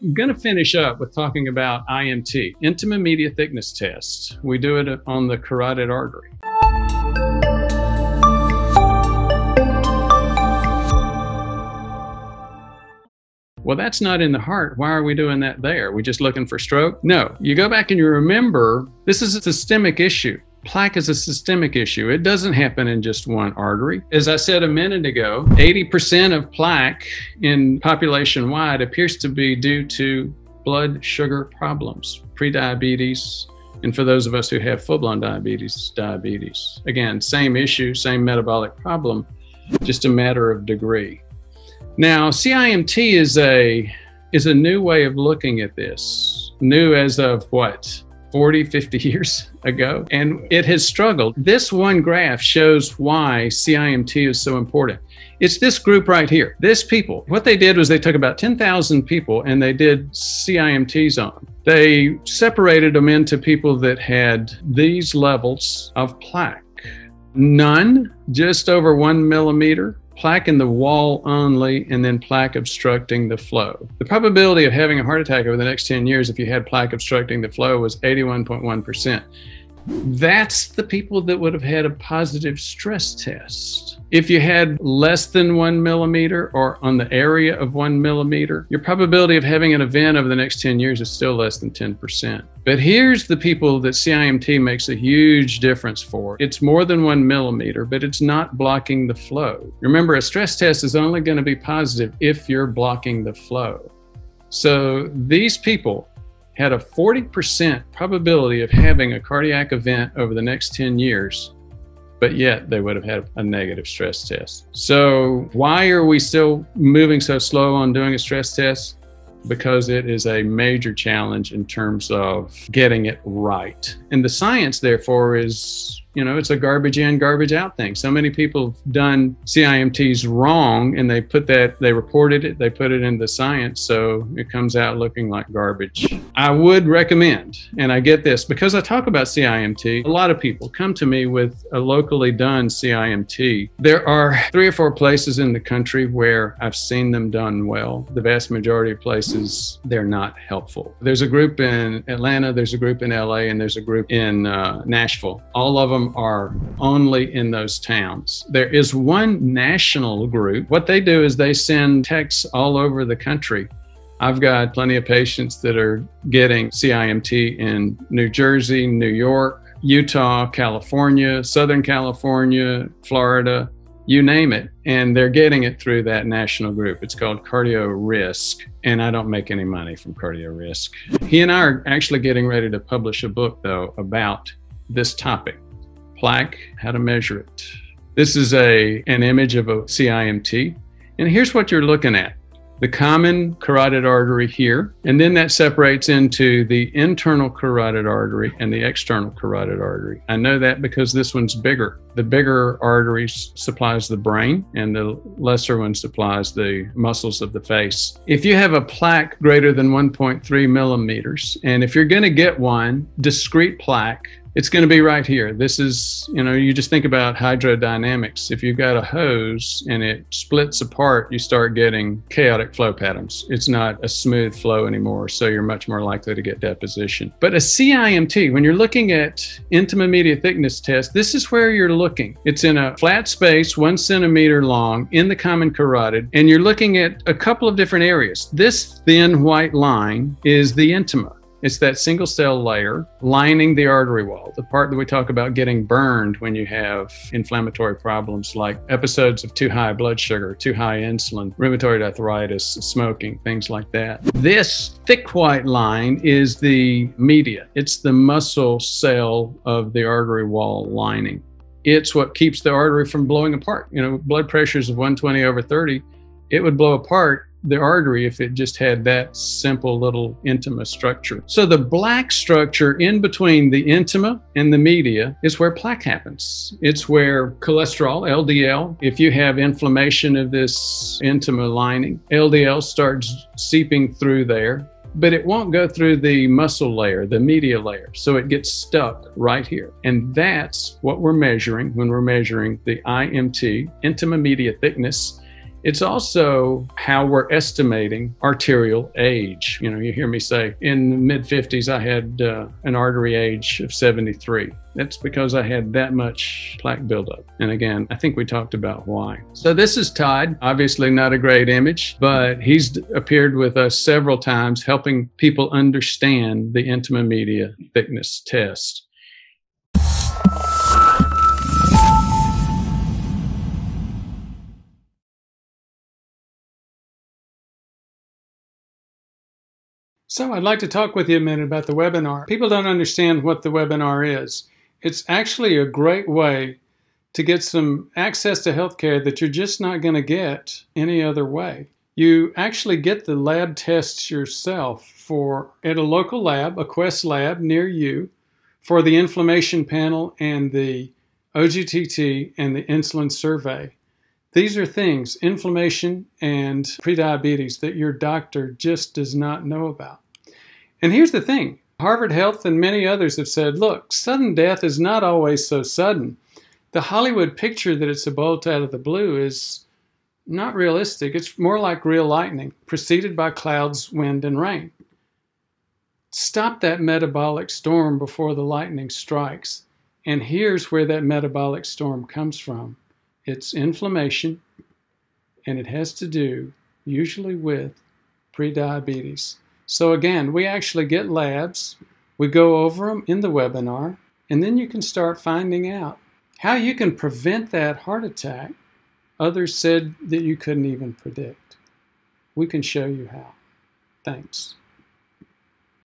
I'm going to finish up with talking about IMT, Intima Media Thickness Test. We do it on the carotid artery. Well, that's not in the heart. Why are we doing that there? We just looking for stroke? No, you go back and you remember, this is a systemic issue. Plaque is a systemic issue. It doesn't happen in just one artery. As I said a minute ago, 80% of plaque in population-wide appears to be due to blood sugar problems, prediabetes, and for those of us who have full-blown diabetes, diabetes. Again, same issue, same metabolic problem, just a matter of degree. Now, CIMT is a new way of looking at this. New as of what, 40, 50 years ago? And it has struggled. This one graph shows why CIMT is so important. It's this group right here, this people. What they did was they took about 10,000 people and they did CIMTs on them. They separated them into people that had these levels of plaque. None, just over 1 millimeter. Plaque in the wall only, and then plaque obstructing the flow. The probability of having a heart attack over the next 10 years if you had plaque obstructing the flow was 81.1%. That's the people that would have had a positive stress test. If you had less than 1 millimeter or on the area of 1 millimeter, your probability of having an event over the next 10 years is still less than 10%. But here's the people that CIMT makes a huge difference for. It's more than 1 millimeter, but it's not blocking the flow. Remember, a stress test is only going to be positive if you're blocking the flow. So these people had a 40% probability of having a cardiac event over the next 10 years, but yet they would have had a negative stress test. So why are we still moving so slow on doing a stress test? Because it is a major challenge in terms of getting it right. And the science, therefore, is, you know, it's a garbage in, garbage out thing. So many people have done CIMTs wrong, and they put that, they reported it, they put it in the science, so it comes out looking like garbage. I would recommend, and I get this, because I talk about CIMT, a lot of people come to me with a locally done CIMT. There are 3 or 4 places in the country where I've seen them done well. The vast majority of places, they're not helpful. There's a group in Atlanta, there's a group in LA, and there's a group in Nashville. All of them are only in those towns. There is one national group. What they do is they send texts all over the country. I've got plenty of patients that are getting CIMT in New Jersey, New York, Utah, California, Southern California, Florida, you name it. And they're getting it through that national group. It's called Cardio Risk. And I don't make any money from Cardio Risk. He and I are actually getting ready to publish a book, though, about this topic. Plaque, how to measure it. This is an image of a CIMT. And here's what you're looking at. The common carotid artery here, and then that separates into the internal carotid artery and the external carotid artery. I know that because this one's bigger. The bigger artery supplies the brain, and the lesser one supplies the muscles of the face. If you have a plaque greater than 1.3 millimeters, and if you're gonna get one, discrete plaque, it's going to be right here. This is, you know, you just think about hydrodynamics. If you've got a hose and it splits apart, you start getting chaotic flow patterns. It's not a smooth flow anymore, so you're much more likely to get deposition. But a CIMT, when you're looking at Intima Media Thickness Test, this is where you're looking. It's in a flat space, 1 centimeter long, in the common carotid, and you're looking at a couple of different areas. This thin white line is the intima. It's that single cell layer lining the artery wall, the part that we talk about getting burned when you have inflammatory problems like episodes of too high blood sugar, too high insulin, rheumatoid arthritis, smoking, things like that. This thick white line is the media. It's the muscle cell of the artery wall lining. It's what keeps the artery from blowing apart. You know, blood pressures of 120 over 30, it would blow apart the artery if it just had that simple little intima structure. So the black structure in between the intima and the media is where plaque happens. It's where cholesterol, LDL, if you have inflammation of this intima lining, LDL starts seeping through there, but it won't go through the muscle layer, the media layer. So it gets stuck right here. And that's what we're measuring when we're measuring the IMT, intima media thickness. It's also how we're estimating arterial age. You know, you hear me say in the mid-50s, I had an artery age of 73. That's because I had that much plaque buildup. And again, I think we talked about why. So this is Todd, obviously not a great image, but he's appeared with us several times helping people understand the Intima Media Thickness Test. So I'd like to talk with you a minute about the webinar. People don't understand what the webinar is. It's actually a great way to get some access to healthcare that you're just not going to get any other way. You actually get the lab tests yourself at a local lab, a Quest lab near you, for the inflammation panel and the OGTT and the insulin survey. These are things, inflammation and prediabetes, that your doctor just does not know about. And here's the thing. Harvard Health and many others have said, look, sudden death is not always so sudden. The Hollywood picture that it's a bolt out of the blue is not realistic. It's more like real lightning, preceded by clouds, wind, and rain. Stop that metabolic storm before the lightning strikes. And here's where that metabolic storm comes from. It's inflammation, and it has to do usually with prediabetes. So again, we actually get labs, we go over them in the webinar, and then you can start finding out how you can prevent that heart attack others said that you couldn't even predict. We can show you how. Thanks.